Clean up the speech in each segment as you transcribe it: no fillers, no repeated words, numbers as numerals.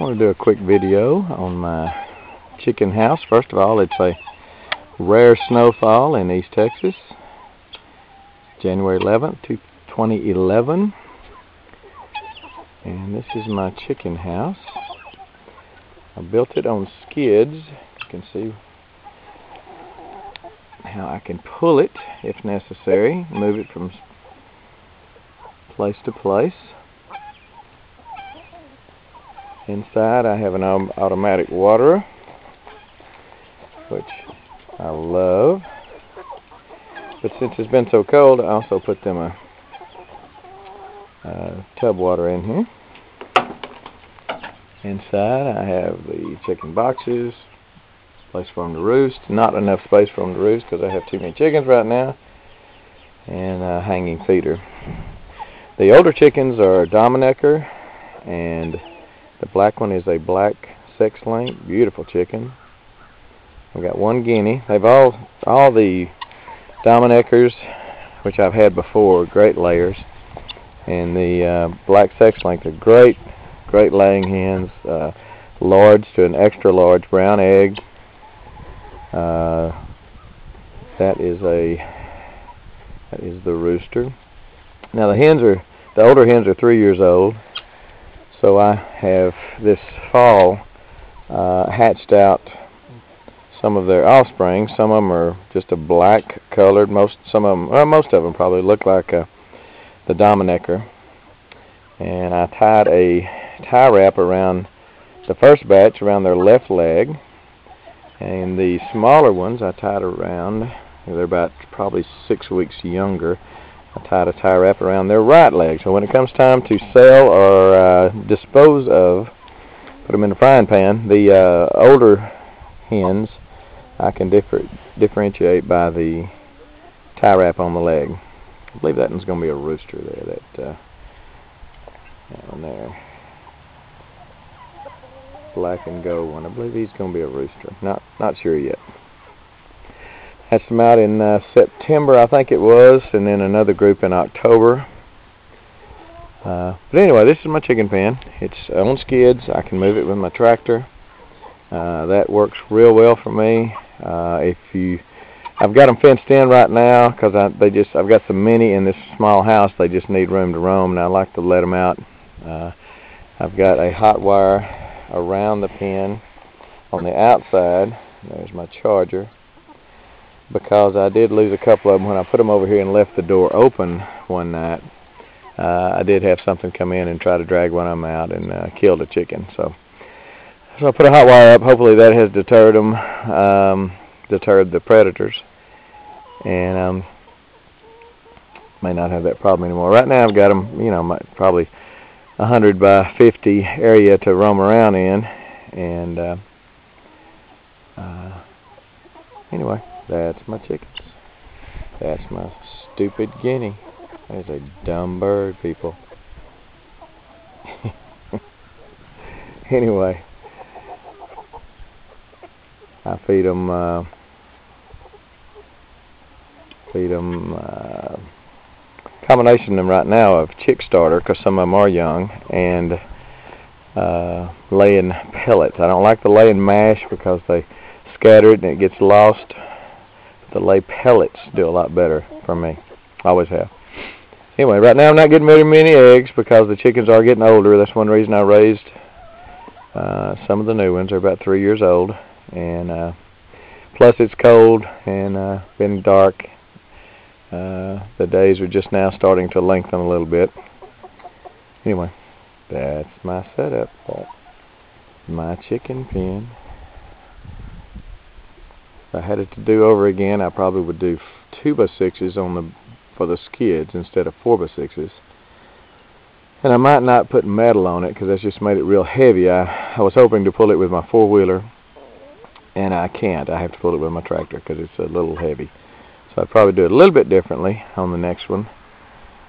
I want to do a quick video on my chicken house. First of all, it's a rare snowfall in East Texas, January 11th, 2011. And this is my chicken house. I built it on skids. You can see how I can pull it if necessary, move it from place to place. Inside I have an automatic waterer, which I love, but since it's been so cold I also put them a tub water in here. Inside I have the chicken boxes, place for them to roost, not enough space for them to roost because I have too many chickens right now, and a hanging feeder. The older chickens are Dominicker, and the black one is a black sex link, beautiful chicken. I've got one guinea. They've all the Dominickers, which I've had before, great layers, and the black sex link are great laying hens, large to an extra large brown egg. That is the rooster. Now the older hens are 3 years old. So I have this fall hatched out some of their offspring. Some of them are just a black colored. Most of them probably look like the Dominicker. And I tied a tie wrap around the first batch around their left leg, and the smaller ones I tied around. They're about probably 6 weeks younger. I tied a tie wrap around their right leg, so when it comes time to sell or dispose of, put them in the frying pan, the older hens I can differentiate by the tie wrap on the leg. I believe that one's going to be a rooster there, that one there, black and gold one. I believe he's going to be a rooster, not sure yet. Hatched them out in September, I think it was, and then another group in October. But anyway, this is my chicken pen. It's on skids. I can move it with my tractor. That works real well for me. I've got them fenced in right now because I've got so many in this small house. They just need room to roam, and I like to let them out. I've got a hot wire around the pen on the outside. There's my charger, because I did lose a couple of them when I put them over here and left the door open one night. I did have something come in and try to drag one of them out and killed a chicken. So I put a hot wire up. Hopefully that has deterred them, deterred the predators, and may not have that problem anymore. Right now I've got them, you know, probably 100 by 50 area to roam around in, and anyway. That's my chickens. That's my stupid guinea. That is a dumb bird, people. Anyway, I feed them combination of them right now of chick starter, because some of them are young, and laying pellets. I don't like the laying mash because they scatter it and it gets lost. The lay pellets do a lot better for me. Always have. Anyway, right now I'm not getting very many eggs because the chickens are getting older. That's one reason I raised some of the new ones. They're about 3 years old, and plus it's cold and been dark. The days are just now starting to lengthen a little bit. Anyway, that's my setup. That's my chicken pen. If I had it to do over again, I probably would do 2x6s for the skids instead of 4x6s. And I might not put metal on it because that's just made it real heavy. I was hoping to pull it with my four-wheeler, and I can't. I have to pull it with my tractor because it's a little heavy. So I'd probably do it a little bit differently on the next one.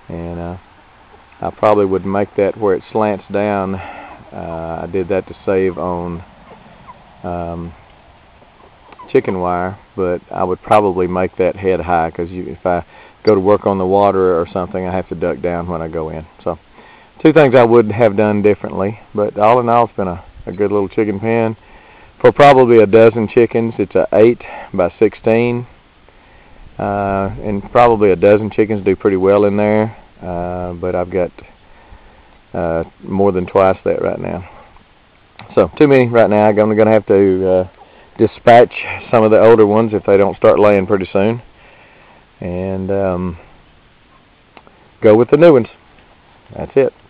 And I probably would make that where it slants down. I did that to save on chicken wire, but I would probably make that head high because if I go to work on the water or something, I have to duck down when I go in. So two things I would have done differently, but all in all, it's been a a good little chicken pen for probably a dozen chickens. It's a 8 by 16, and probably a dozen chickens do pretty well in there, but I've got more than twice that right now. So too many right now. I'm going to have to dispatch some of the older ones if they don't start laying pretty soon, and go with the new ones. That's it.